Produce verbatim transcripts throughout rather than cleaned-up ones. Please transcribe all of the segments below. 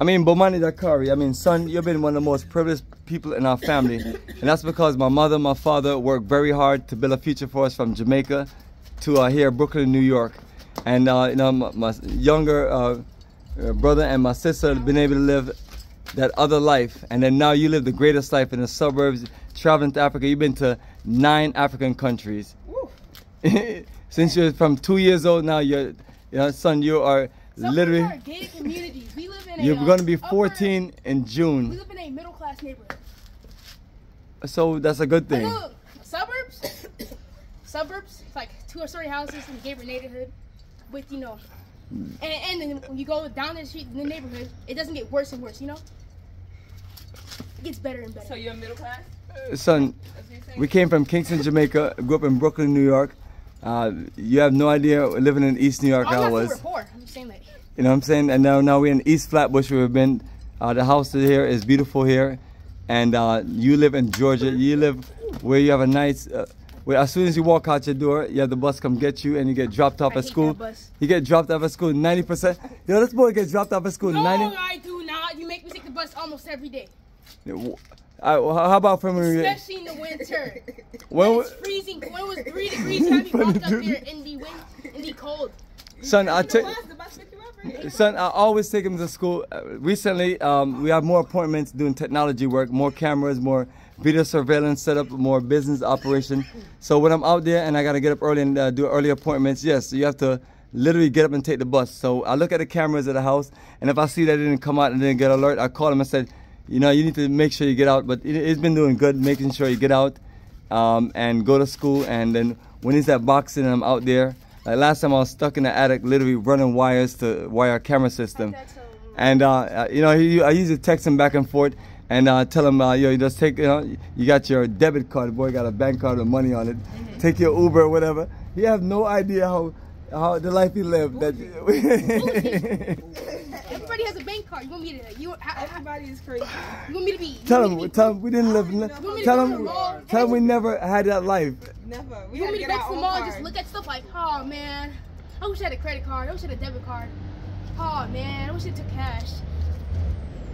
I mean, Bomani Dakari, I mean, son, you've been one of the most privileged people in our family. And that's because my mother and my father worked very hard to build a future for us from Jamaica to uh, here, Brooklyn, New York. And, uh, you know, my, my younger uh, brother and my sister have been able to live that other life. And then now you live the greatest life in the suburbs, traveling to Africa. You've been to nine African countries. Since you're from two years old now, you're, you know, son, you are so literally... We are gated communities. We live in a... You're um, going to be fourteen upper, in June. We live in a middle-class neighborhood. So that's a good thing. Oh, no, suburbs? Suburbs, it's like two-story houses in the gated neighborhood with, you know... And, and when you go down the street in the neighborhood, it doesn't get worse and worse, you know? It gets better and better. So you're middle class? Uh, son, we came from Kingston, Jamaica, grew up in Brooklyn, New York. Uh, you have no idea living in East New York I was. We were poor. I'm saying that. You know what I'm saying? And now, now we're in East Flatbush where we've been. Uh, the house here is beautiful here. And uh, you live in Georgia. You live where you have a nice... Uh, Wait, as soon as you walk out your door, you have the bus come get you and you get dropped off I at school. You get dropped off at school ninety percent. Yo, this boy gets dropped off at school ninety percent. No, I do not. You make me take the bus almost every day. Yeah, well, I, well, how about from especially in the winter? When, when it's freezing, when it was three degrees, have you walked up there in the wind, in the cold? Son, I take. Son, I always take him to school. Recently, um, we have more appointments doing technology work, more cameras, more video surveillance setup, more business operation. So when I'm out there and I gotta get up early and uh, do early appointments, yes, so you have to literally get up and take the bus. So I look at the cameras at the house, and if I see that it didn't come out and didn't get alert, I call him and said, you know, you need to make sure you get out. But it's been doing good, making sure you get out um, and go to school. And then when he's at boxing and I'm out there, like last time I was stuck in the attic, literally running wires to wire our camera system. And, uh, you know, he, I used to text him back and forth and uh, tell him, uh, yo, you just take, you know, you got your debit card, boy, got a bank card with money on it. Mm-hmm. Take your Uber or whatever. He have no idea how, how the life he lived. That everybody has a bank card. You want me to, you, I, everybody is crazy. You want me to be, tell him, tell him we didn't live, tell him, tell him we never had that life. Never. We you want me to go to the mall and just look at stuff like, oh man, I wish I had a credit card, I wish I had a debit card. Oh man, I wish I took cash.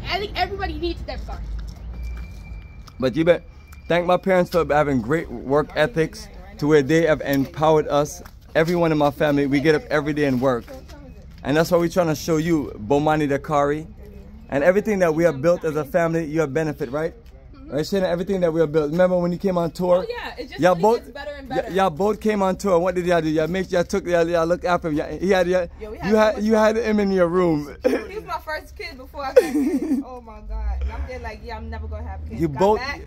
I think everybody needs a debit card. But you bet, thank my parents for having great work ethics to where they have empowered us. Everyone in my family, we get up every day and work. And that's why we're trying to show you, Bomani Dakari. And everything that we have built as a family, you have benefit, right? Right, Shayna, everything that we have built. Remember when you came on tour? Oh yeah, it just really both, gets better and better. Y'all both came on tour. What did y'all do? Y'all make y'all took y'all looked after him. He had, had you had you had him in your room. He was my first kid before I got kids. Oh my God! And I'm there like, yeah, I'm never gonna have kids. You got both, back?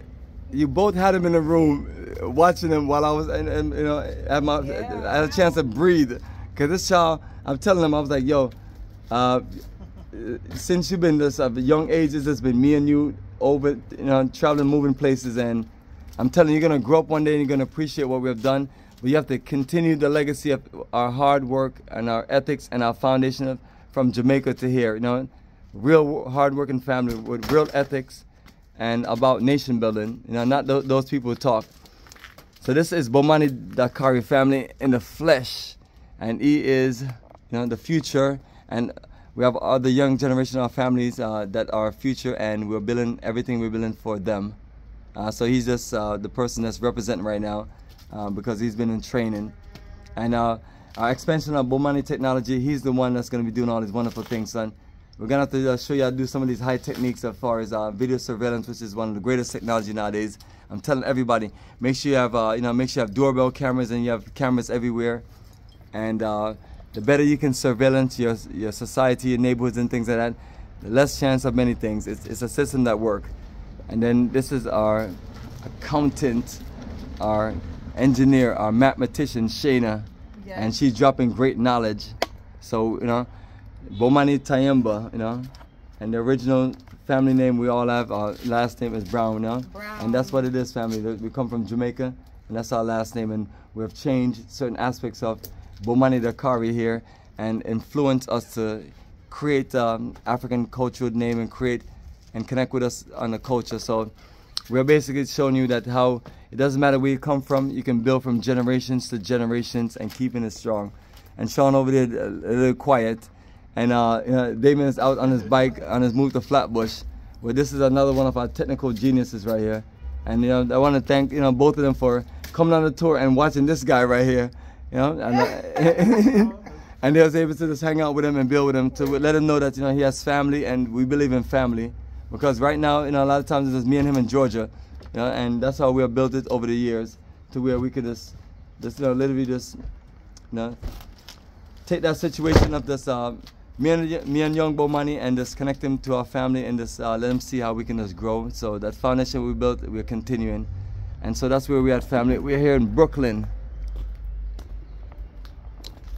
you both had him in the room, watching him while I was, and, and you know, had my, yeah. I had a chance to breathe. Cause this child, I'm telling him, I was like, yo, uh, since you've been this uh, young age, it's just been me and you. Over, you know, traveling, moving places, and I'm telling you, you're gonna grow up one day and you're gonna appreciate what we have done. But you have to continue the legacy of our hard work and our ethics and our foundation of, from Jamaica to here. You know, real hard-working family with real ethics and about nation building. You know, not th those people who talk. So this is Bomani Dakari family in the flesh, and he is, you know, the future. And we have other young generation of our families uh, that are future, and we're building everything we're building for them. Uh, so he's just uh, the person that's representing right now uh, because he's been in training. And uh, our expansion of Bomani technology, he's the one that's going to be doing all these wonderful things, son. We're going to have to uh, show you how to do some of these high techniques as far as uh, video surveillance, which is one of the greatest technology nowadays. I'm telling everybody, make sure you have, uh, you know, make sure you have doorbell cameras and you have cameras everywhere. And uh, the better you can surveillance your, your society, your neighborhoods and things like that, the less chance of many things. It's, it's a system that works. And then this is our accountant, our engineer, our mathematician, Shayna. Yes. And she's dropping great knowledge. So, you know, Bomani Tyehimba, you know, and the original family name we all have, our last name is Brown, you know? Brown. And that's what it is, family. We come from Jamaica, and that's our last name, and we have changed certain aspects of Bomani Dakari here and influence us to create um, African cultural name and create and connect with us on the culture. So we're basically showing you that how it doesn't matter where you come from, you can build from generations to generations and keeping it strong. And Sean over there a little quiet, And uh, you know, David is out on his bike on his move to Flatbush. But this is another one of our technical geniuses right here. And you know, I want to thank you know both of them for coming on the tour and watching this guy right here. You know, and, uh, and they was able to just hang out with him and build with him to let him know that you know he has family, and we believe in family. Because right now, you know, a lot of times it's just me and him in Georgia, you know, and that's how we have built it over the years to where we could just, just you know, literally just, you know, take that situation of this, uh, me and me and young Bomani, and just connect him to our family and just uh, let him see how we can just grow. So that foundation we built, we're continuing, and so that's where we at, family. We're here in Brooklyn,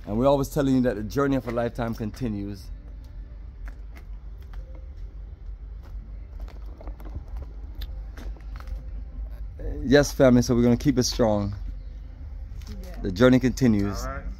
and we're always telling you that the journey of a lifetime continues. Yes, family, so we're going to keep it strong. Yeah. The journey continues. All right.